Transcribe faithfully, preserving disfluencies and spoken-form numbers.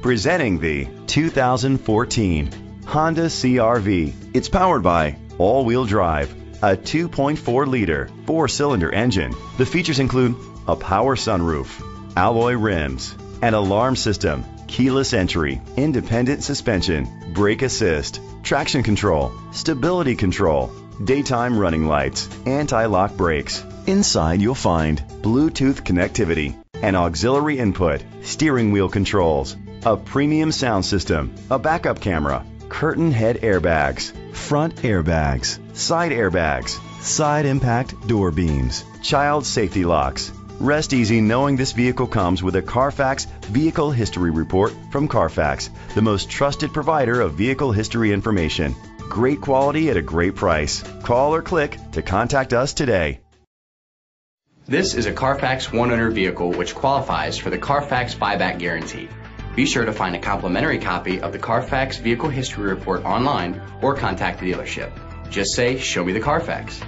Presenting the two thousand fourteen Honda C R V. It's powered by all-wheel drive, a two point four liter four-cylinder engine. The features include a power sunroof, alloy rims, an alarm system, keyless entry, independent suspension, brake assist, traction control, stability control, daytime running lights, anti-lock brakes. Inside you'll find Bluetooth connectivity, an auxiliary input, steering wheel controls, a premium sound system, a backup camera, curtain head airbags, front airbags, side airbags, side impact door beams, child safety locks. Rest easy knowing this vehicle comes with a Carfax Vehicle History Report from Carfax, the most trusted provider of vehicle history information. Great quality at a great price. Call or click to contact us today. This is a Carfax One Owner vehicle which qualifies for the Carfax Buyback Guarantee. Be sure to find a complimentary copy of the Carfax Vehicle History Report online or contact the dealership. Just say, "Show me the Carfax."